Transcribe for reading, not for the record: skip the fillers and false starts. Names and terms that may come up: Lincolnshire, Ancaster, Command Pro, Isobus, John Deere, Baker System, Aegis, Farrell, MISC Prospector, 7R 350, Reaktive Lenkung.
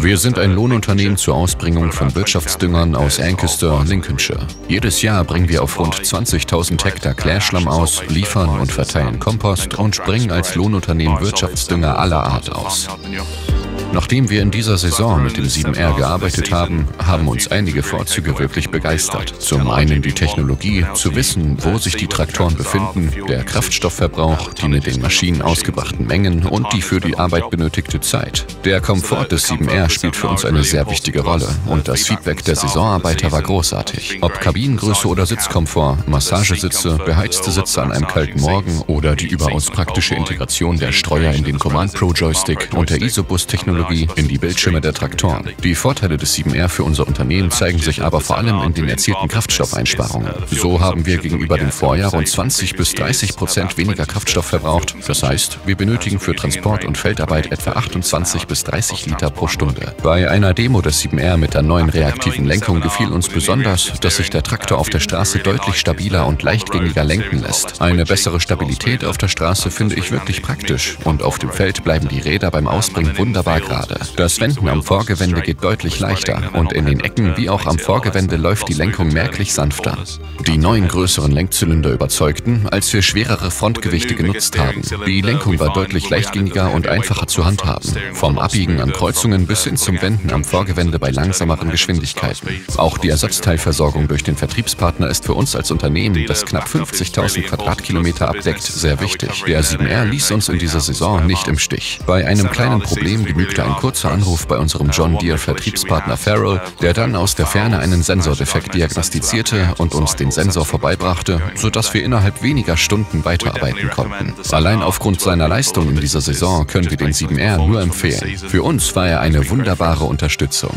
Wir sind ein Lohnunternehmen zur Ausbringung von Wirtschaftsdüngern aus Ancaster, Lincolnshire. Jedes Jahr bringen wir auf rund 20.000 Hektar Klärschlamm aus, liefern und verteilen Kompost und bringen als Lohnunternehmen Wirtschaftsdünger aller Art aus. Nachdem wir in dieser Saison mit dem 7R gearbeitet haben, haben uns einige Vorzüge wirklich begeistert. Zum einen die Technologie, zu wissen, wo sich die Traktoren befinden, der Kraftstoffverbrauch, die mit den Maschinen ausgebrachten Mengen und die für die Arbeit benötigte Zeit. Der Komfort des 7R spielt für uns eine sehr wichtige Rolle und das Feedback der Saisonarbeiter war großartig. Ob Kabinengröße oder Sitzkomfort, Massagesitze, beheizte Sitze an einem kalten Morgen oder die überaus praktische Integration der Streuer in den Command Pro Joystick und der Isobus-Technologie in die Bildschirme der Traktoren. Die Vorteile des 7R für unser Unternehmen zeigen sich aber vor allem in den erzielten Kraftstoffeinsparungen. So haben wir gegenüber dem Vorjahr rund 20 bis 30% weniger Kraftstoff verbraucht. Das heißt, wir benötigen für Transport und Feldarbeit etwa 28 bis 30 Liter pro Stunde. Bei einer Demo des 7R mit der neuen reaktiven Lenkung gefiel uns besonders, dass sich der Traktor auf der Straße deutlich stabiler und leichtgängiger lenken lässt. Eine bessere Stabilität auf der Straße finde ich wirklich praktisch und auf dem Feld bleiben die Räder beim Ausbringen wunderbar gerade. Das Wenden am Vorgewende geht deutlich leichter und in den Ecken wie auch am Vorgewende läuft die Lenkung merklich sanfter. Die neuen größeren Lenkzylinder überzeugten, als wir schwerere Frontgewichte genutzt haben. Die Lenkung war deutlich leichtgängiger und einfacher zu handhaben, vom Abbiegen an Kreuzungen bis hin zum Wenden am Vorgewende bei langsameren Geschwindigkeiten. Auch die Ersatzteilversorgung durch den Vertriebspartner ist für uns als Unternehmen, das knapp 50.000 Quadratkilometer abdeckt, sehr wichtig. Der 7R ließ uns in dieser Saison nicht im Stich. Bei einem kleinen Problem genügte ein kurzer Anruf bei unserem John Deere Vertriebspartner Farrell, der dann aus der Ferne einen Sensordefekt diagnostizierte und uns den Sensor vorbeibrachte, sodass wir innerhalb weniger Stunden weiterarbeiten konnten. Allein aufgrund seiner Leistung in dieser Saison können wir den 7R nur empfehlen. Für uns war er eine wunderbare Unterstützung.